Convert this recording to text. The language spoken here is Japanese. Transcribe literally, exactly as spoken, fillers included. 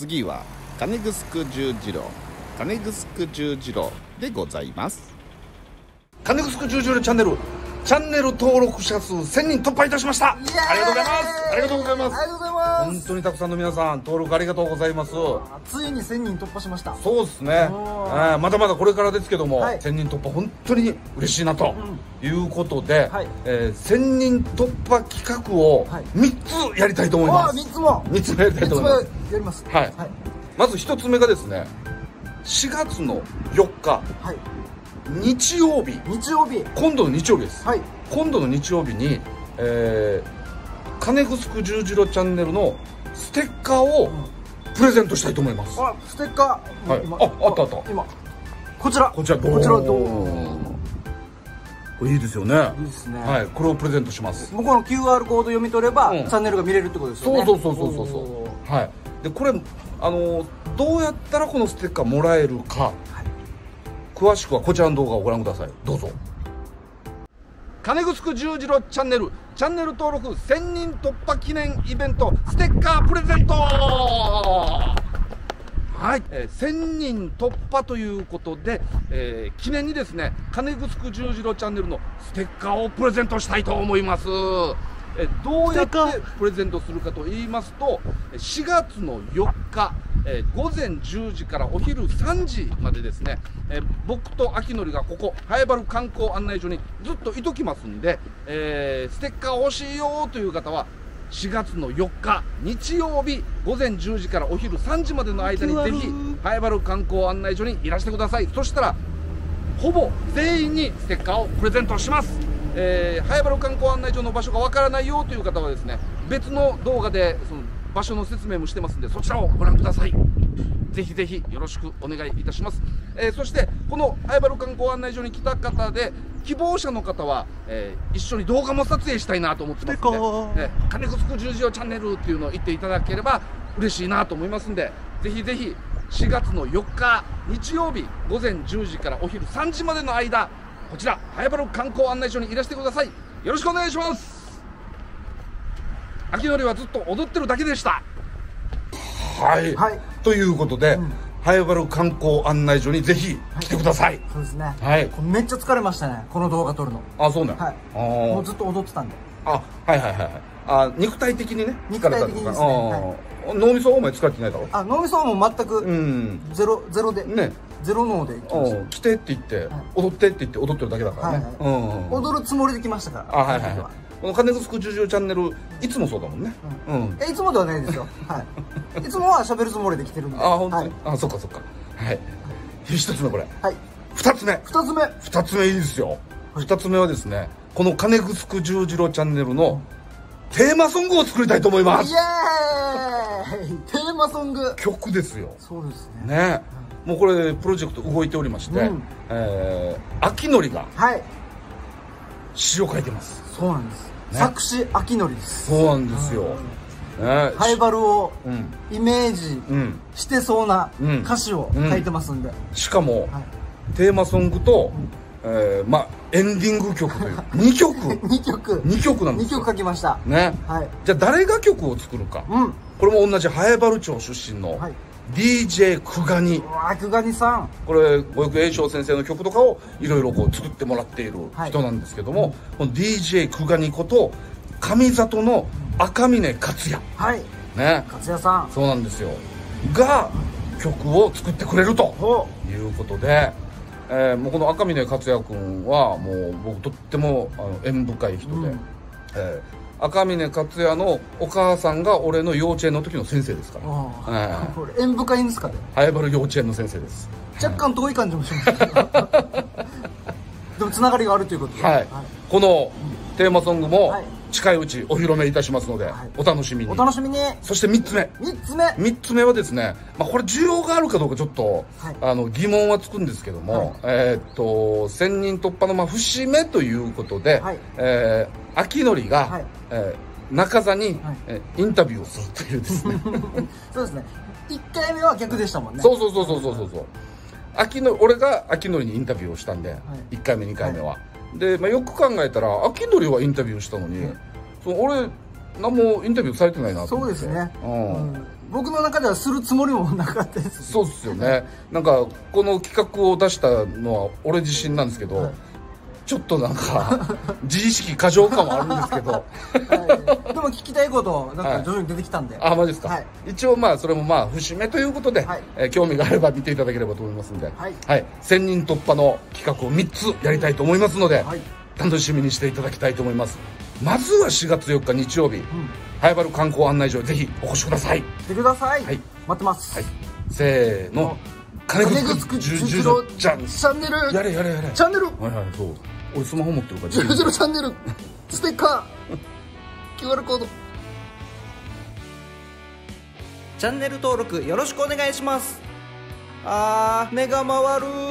次は金城十次郎、金城十次郎でございます。金城十次郎チャンネルチャンネル登録者数せんにん突破いたしました。ありがとうございます。ありがとうございます。本当にたくさんの皆さん登録ありがとうございます。ついにせんにん突破しました。そうですね、えー、まだまだこれからですけども、はい、せんにん突破本当に嬉しいなということで、はい、えー、せんにん突破企画をみっつやりたいと思います。はい、みっつもみっつやりたいと思います。みっつやります。はい、はい、まずひとつめがですね、しがつのよっか、はい、日曜日、日曜日、今度の日曜日です。はい、今度の日曜日に、えー、金城十次郎チャンネルのステッカーをプレゼントしたいと思います。あ、ステッカー、はい、あ、あったあった。今、こちら、こちら、こちらどう。これいいですよね。いいですね。はい、これをプレゼントします。もうこの キューアール コード読み取れば、うん、チャンネルが見れるってことですよね。そうそうそうそうそう。はい。で、これ、あの、どうやったらこのステッカーもらえるか。詳しくはこちらの動画をご覧ください。どうぞ。金城十次郎チャンネルチャンネル登録せんにん突破記念イベントステッカープレゼント。はい、えー、せんにん突破ということで、えー、記念にですね、金城十次郎チャンネルのステッカーをプレゼントしたいと思います。えー、どうやってプレゼントするかと言いますと、しがつのよっか、えー、午前じゅうじからお昼さんじまでですね、えー、僕と秋典がここ南風原観光案内所にずっといときますんで、えー、ステッカー欲しいよという方はしがつのよっか日曜日午前じゅうじからお昼さんじまでの間にぜひ南風原観光案内所にいらしてください。そしたらほぼ全員にステッカーをプレゼントします。えー、南風原観光案内所の場所がわからないよという方はですね、別の動画でその場所の説明もしてますんで、そちらをご覧ください。ぜひぜひよろしくお願いいたします。えー、そしてこの南風原観光案内所に来た方で希望者の方は、えー、一緒に動画も撮影したいなと思ってますので、えー、金城十次郎チャンネルっていうのを言っていただければ嬉しいなと思いますんで、ぜひぜひしがつのよっか日曜日午前じゅうじからお昼さんじまでの間、こちら南風原観光案内所にいらしてください。よろしくお願いします。秋典はずっと踊ってるだけでした。はい、はい、ということで、うん、南風原観光案内所にぜひ来てください。はい、そうですね。はい、めっちゃ疲れましたね、この動画撮るの。あ、そうね。はい、もうずっと踊ってたんで。あ、はいはいはいはい。あ、肉体的にね、肉体的にですね。脳みそお前使ってないだろ。あ、脳みそはもう全くゼロゼロでね、ゼロ脳で来てって言って踊ってって言って踊ってるだけだからね。踊るつもりで来ましたから。あ、はいはいはい。この金城十次郎チャンネルいつもそうだもんね。いつもではないですよ。はい。いつもは喋るつもりで来てるんで。あ、本当に。あ、そっかそっか。はい。一つ目これ。はい。二つ目。二つ目。二つ目いいですよ。二つ目はですね、この金城十次郎チャンネルのテーマソングを作りたいと思います。イエーイ。テーマソング。曲ですよ。そうですね。ね。もうこれプロジェクト動いておりまして、秋典が詩を書いてます。そうなんです。作詞秋典です。そうなんですよ。南風原をイメージしてそうな歌詞を書いてますんで、しかもテーマソングとエンディング曲というにきょくにきょくなんです。にきょく書きましたね。じゃあ誰が曲を作るか、これも同じ南風原町出身の ディージェー 久我に、久我にさん、これ五育栄翔先生の曲とかをいろいろ作ってもらっている人なんですけども、この ディージェー 久我にこと上里の赤嶺克也、はいね、克也さん、そうなんですよ、が曲を作ってくれるということで、えー、もうこの赤嶺克也君はもう僕とってもあの縁深い人で、うん、えー赤嶺克也のお母さんが俺の幼稚園の時の先生ですから。縁深いんですかね。南風原幼稚園の先生です。若干遠い感じもしますけどでもつながりがあるということで、はい、このテーマソングも近いうちお披露目いたしますので、お楽しみに、お楽しみに。そしてみっつめ、みっつめみっつめはですね、まあこれ需要があるかどうかちょっとあの疑問はつくんですけども、えっとせんにん突破のまあ節目ということで、え秋典がえー、中座に、はい、えー、インタビューをするというですねそうですね、いっかいめは逆でしたもんね。そうそうそうそうそうそうそう。秋の俺が秋典にインタビューをしたんで、はい、いっかいめにかいめは、はい、で、まあ、よく考えたら秋典はインタビューしたのに、はい、その俺何もインタビューされてないなと思って。そうですね、うん、うん、僕の中ではするつもりもなかったです。そうっすよね。なんかこの企画を出したのは俺自身なんですけど、はい、ちょっとなんか自意識過剰感もあるんですけどはい、でも聞きたいことなんか徐々に出てきたんで、はい、あ、マジですか、はい、一応まあそれもまあ節目ということで、はい、えー、興味があれば見ていただければと思いますんで、はい、はい、せんにん突破の企画をみっつやりたいと思いますので、はい、楽しみにしていただきたいと思います。まずはしがつよっか日曜日、うん、早原観光案内所ぜひお越しください。来てください、はい、待ってます、はい、せーの、金具つく十字路チャンネル、やれやれやれチャンネル、はいはい、そう、俺スマホ持ってるから十字路チャンネルステッカーキューアール コードチャンネル登録よろしくお願いします。あー、目が回る。